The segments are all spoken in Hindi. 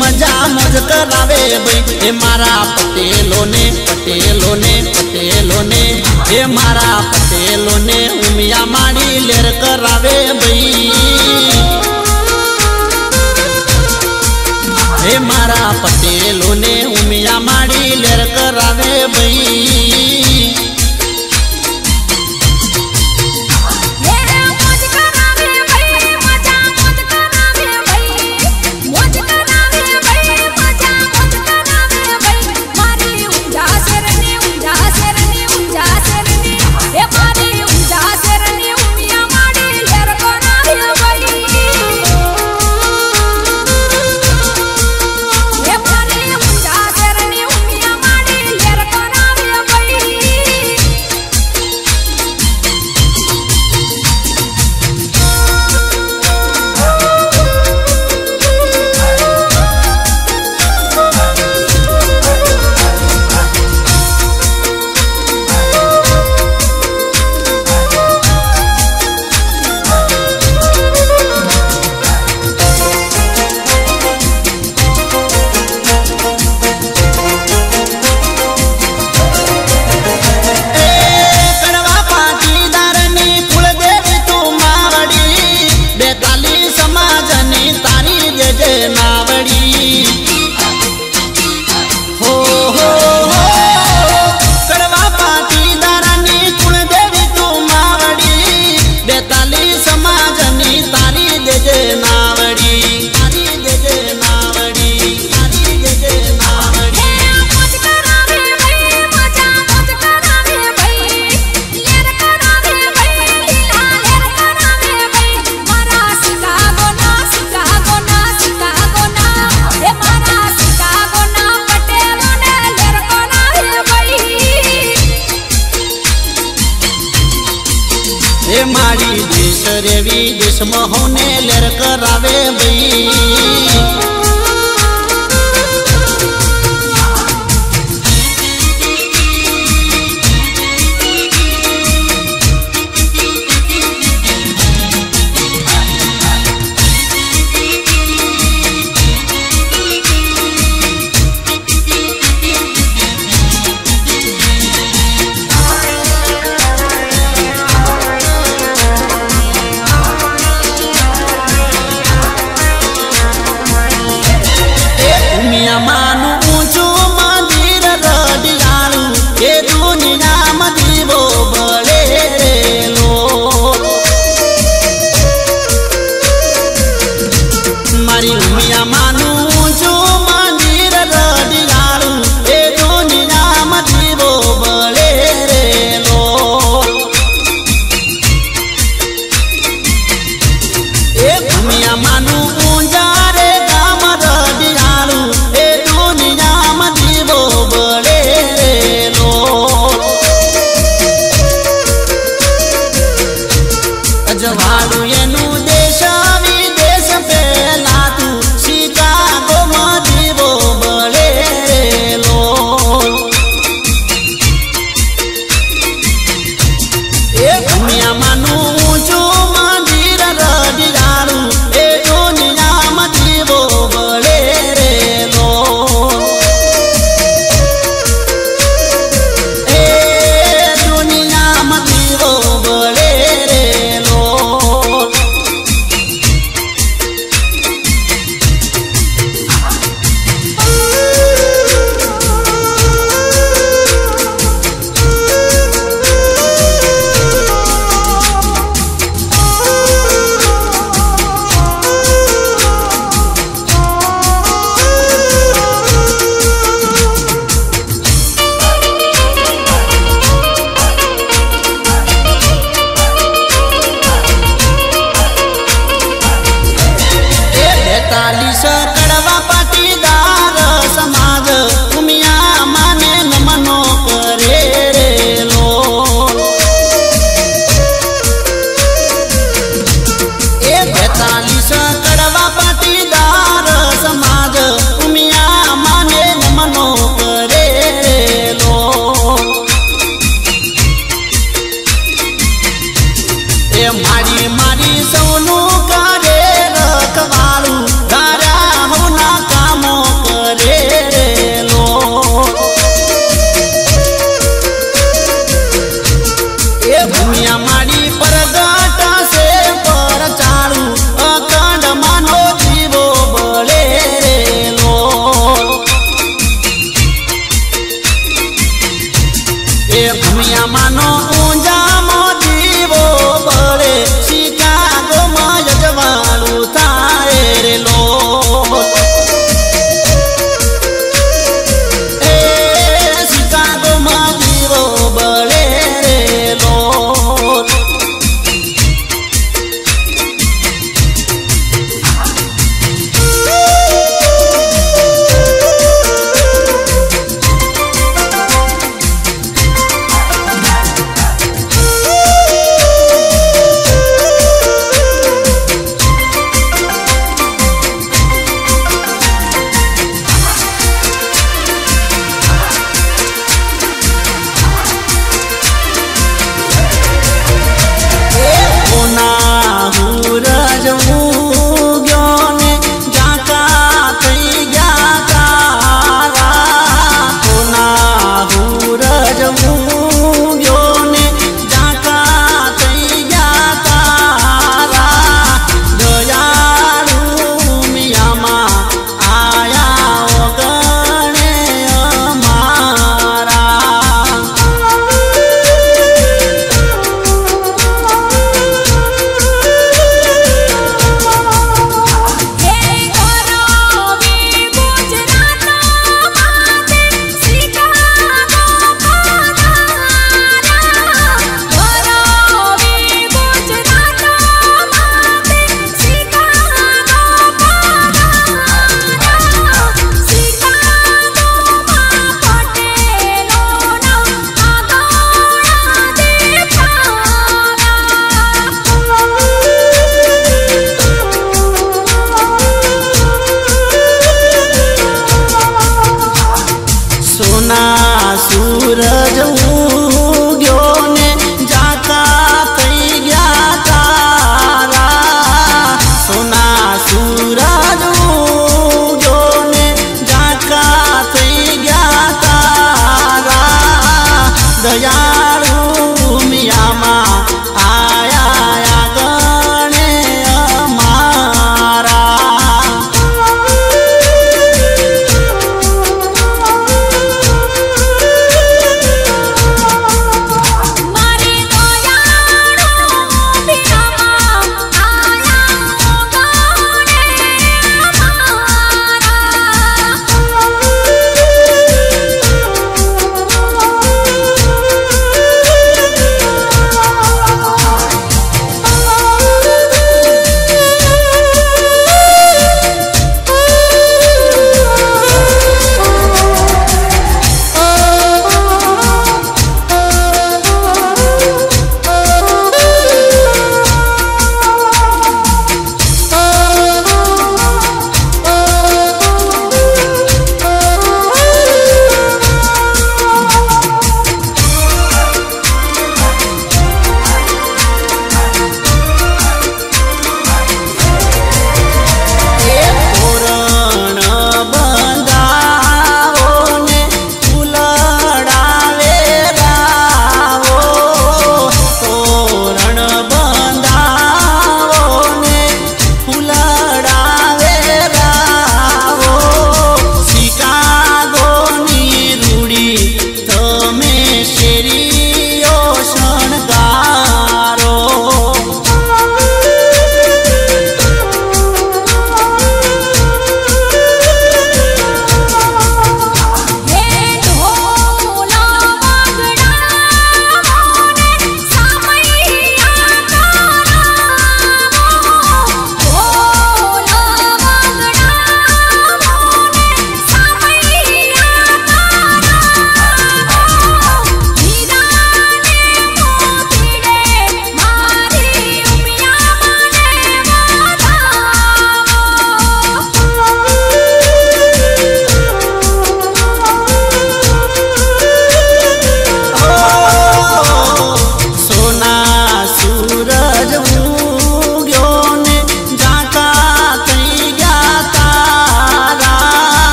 मजा मज करावे ए मारा पटेलों ने ए मारा पटेलों ने उमिया माड़ी लेर करावे बई ए मारा पटेलों ने उमिया माड़ी लेर करावे बई। ए माड़ी देश रे विदेश महोने लेर करावे बई उमिया मानू जो मंदिर रडियारू ए दुनिया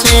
से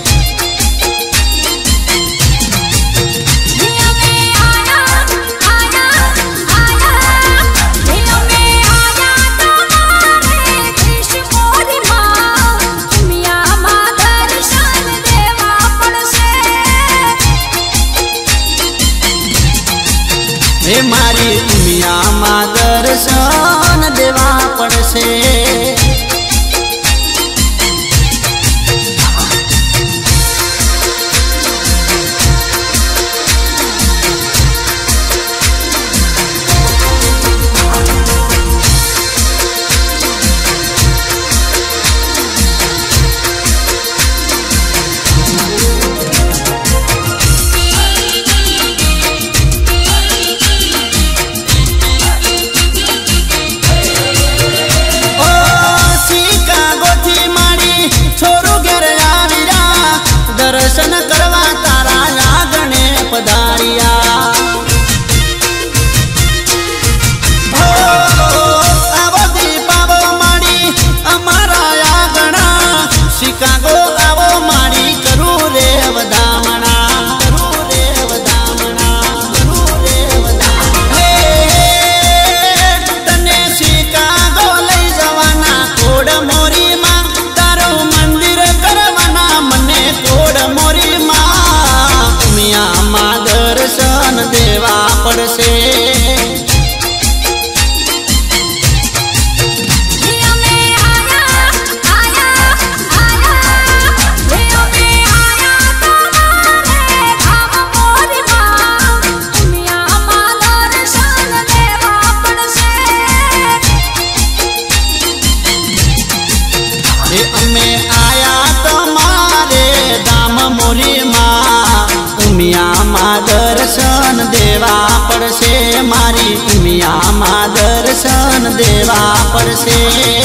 પડશે મારી ઉમિયા માં દર્શન દેવા પડશે। મારી ઉમિયા માં દર્શન દેવા પડશે।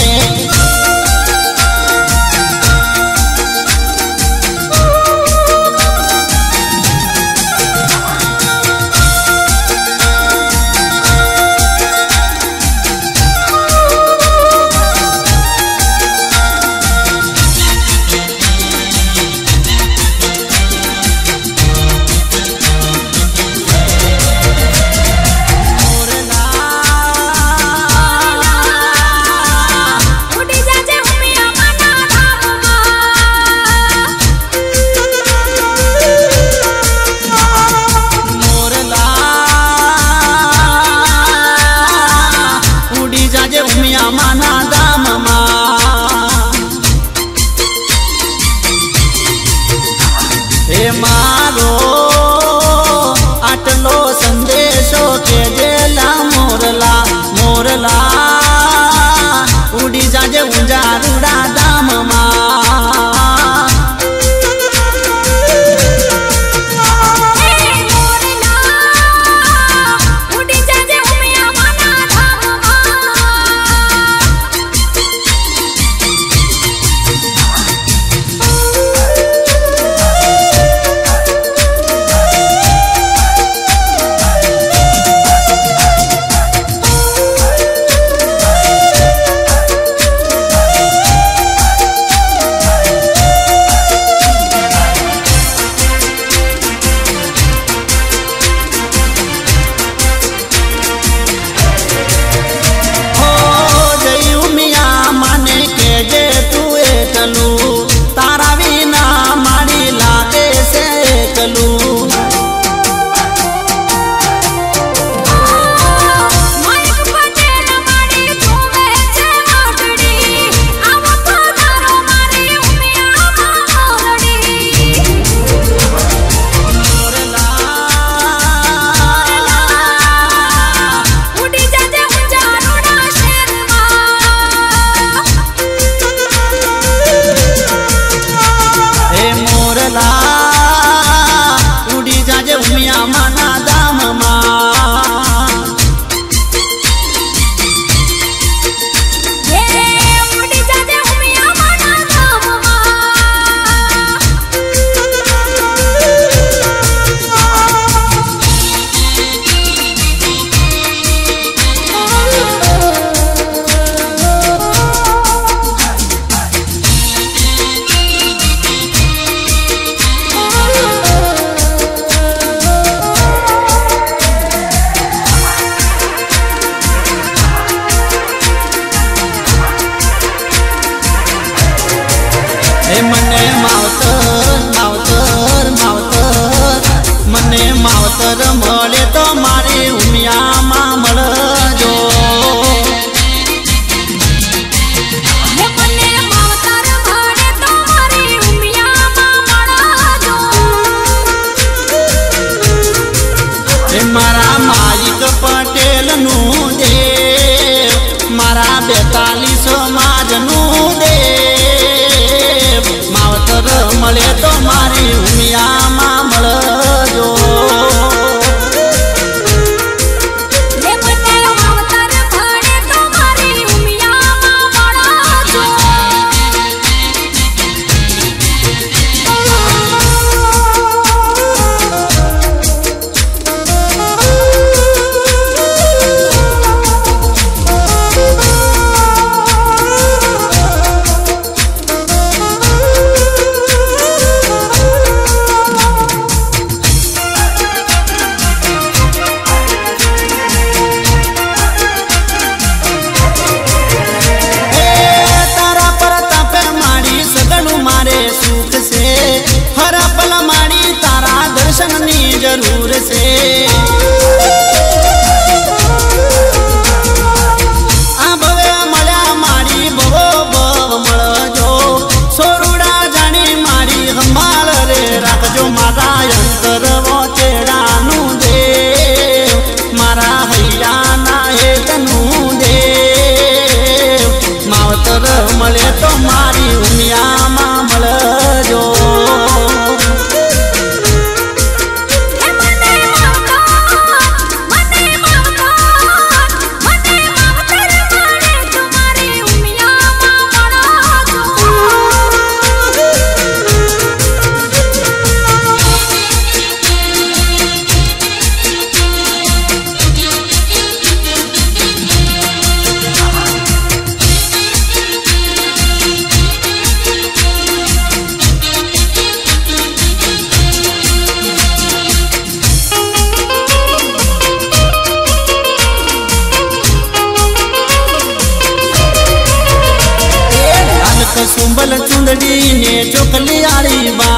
हाथ सुंबल चुंदड़ी ने चोकली आली बा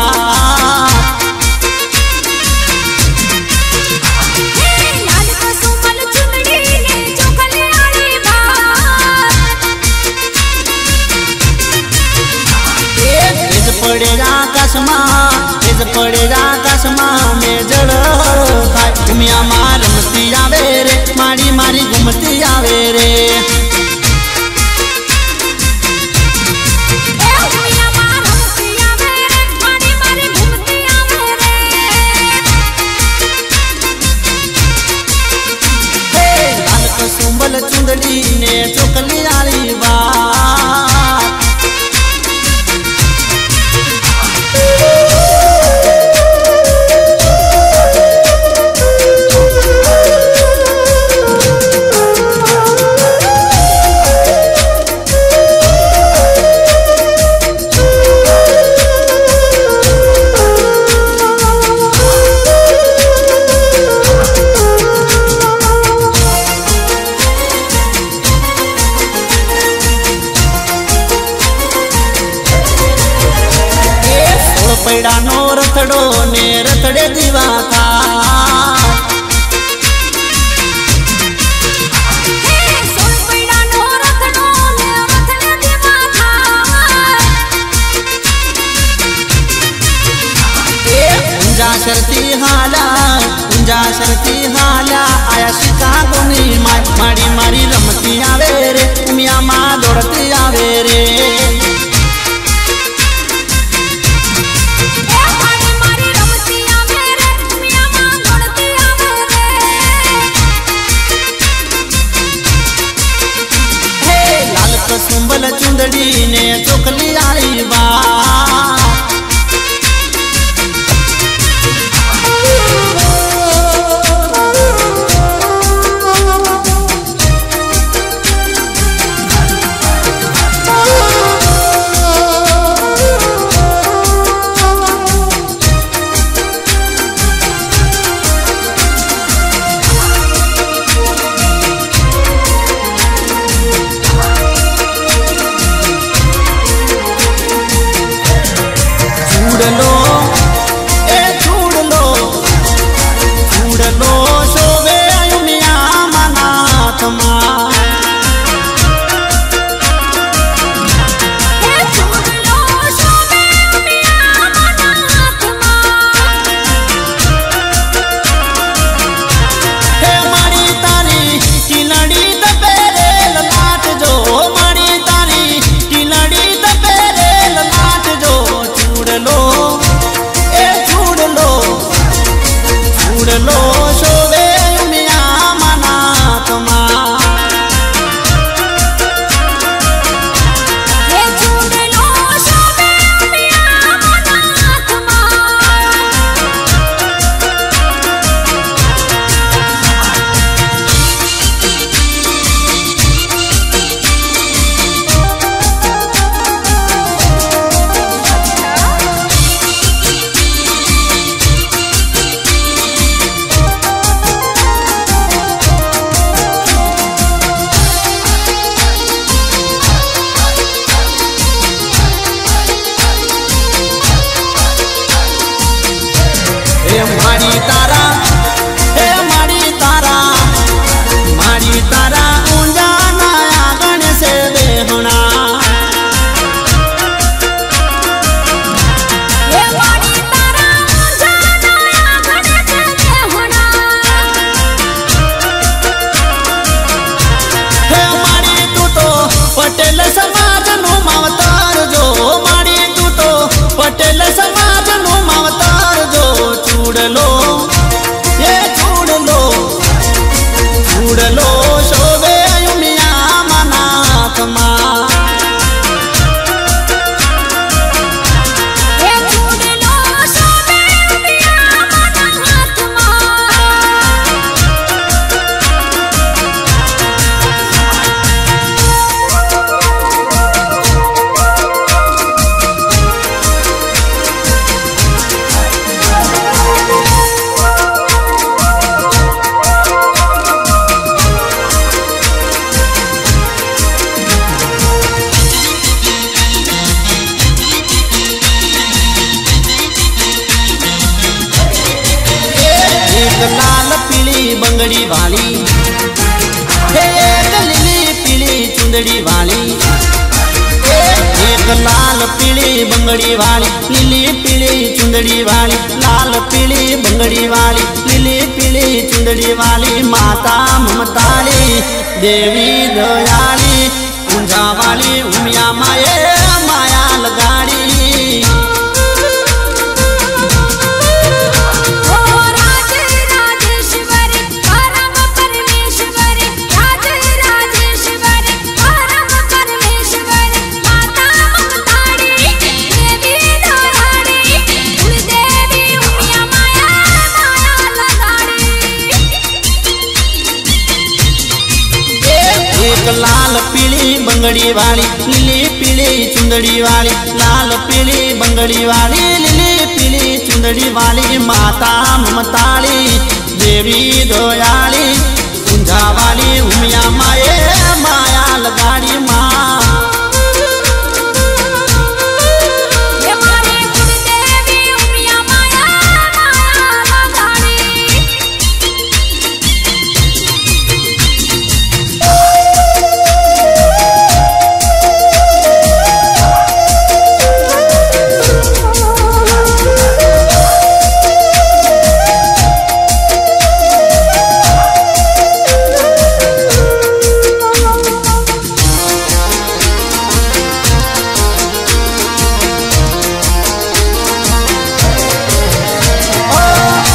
पड़ेगा कसमा में जड़ खाए उमिया माँ रमती आवे रे मारी मारी घूमती आवे रे सुंबल चुंदड़ी ने चोकली आली बा पैडानो रथड़ो ने रथड़े दीवा था उंजा शर्ती हाला आया शिकागो नी मारी मारी रमती आवे रे उमिया माँ दौड़ती आवे रे सुंबल चुंदड़ी ने चोकली आली बा बंगड़ी वाली, एक लाल पीली बंगड़ी वाली, नीली पीली चुंदड़ी वाली, लाल पीली बंगड़ी वाली, नीली पीली चुंदड़ी वाली, माता ममताली देवी दयाली, पूंजा वाली उमिया माए माया लगाड़ी। लाल पीली बंगड़ी वाली, नीली पीली चुंदड़ी वाली, लाल पीली बंगड़ी वाली, नीली पीली चुंदड़ी वाली, माता ममताली देवी दयाली, पूंजा वाली उमिया माए माया लगाड़ी। माँ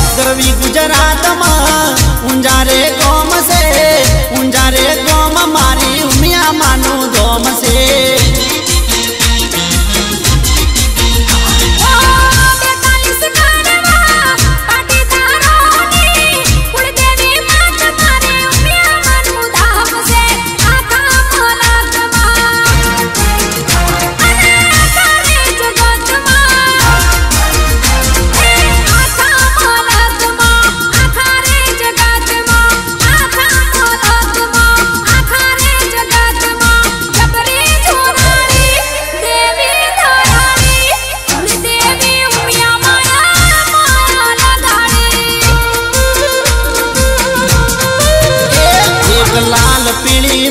गुजरात में उंजारे गोम से, उंजारे गोम मारी उमिया मानू धोम से।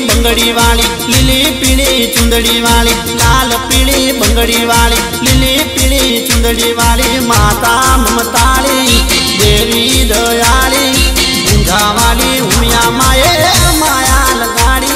बंगड़ी वाली, नीली पीली चुंदड़ी वाली, लाल पीली बंगड़ी वाली, नीली पीली चुंदड़ी वाली, माता ममताली देवी दयाली, पूंजा वाली उमिया माए माया लगाड़ी।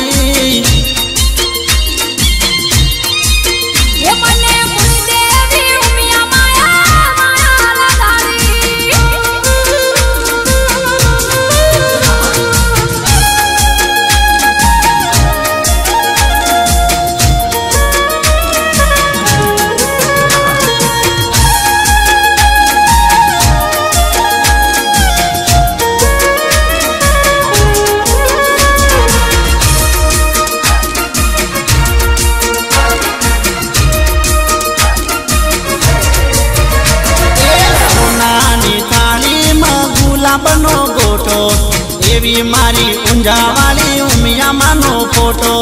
बनो गोटो देवी मारी पूंजा वाली उमिया मानो फोटो।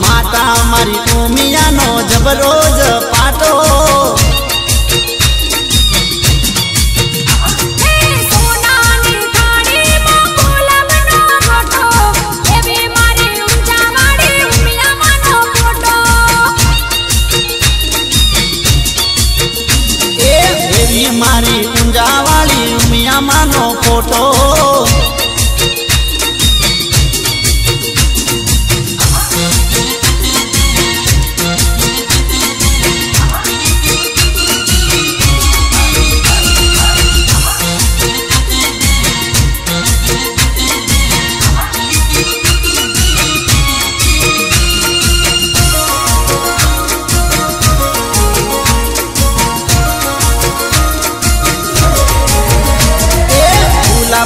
माता मारी उमिया नो जबरोज पाटो। देवी मारी पूंजा वाली उमिया मानो फोटो।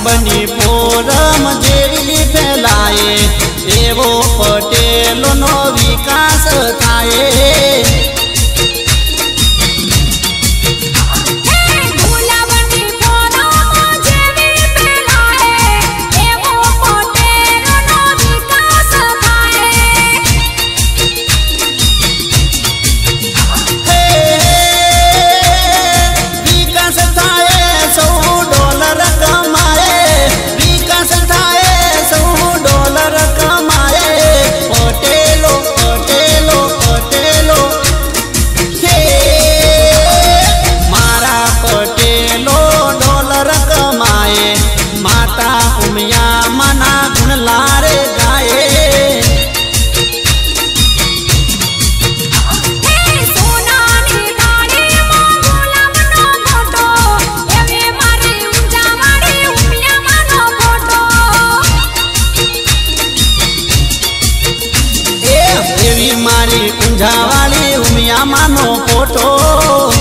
बनी फोरम जेरी फैलाए देवो पटेल नो विकास थाए। उमिया माना गुण लारे गाए ए देवी मारी पूंजा वाली उमिया मानो फोटो।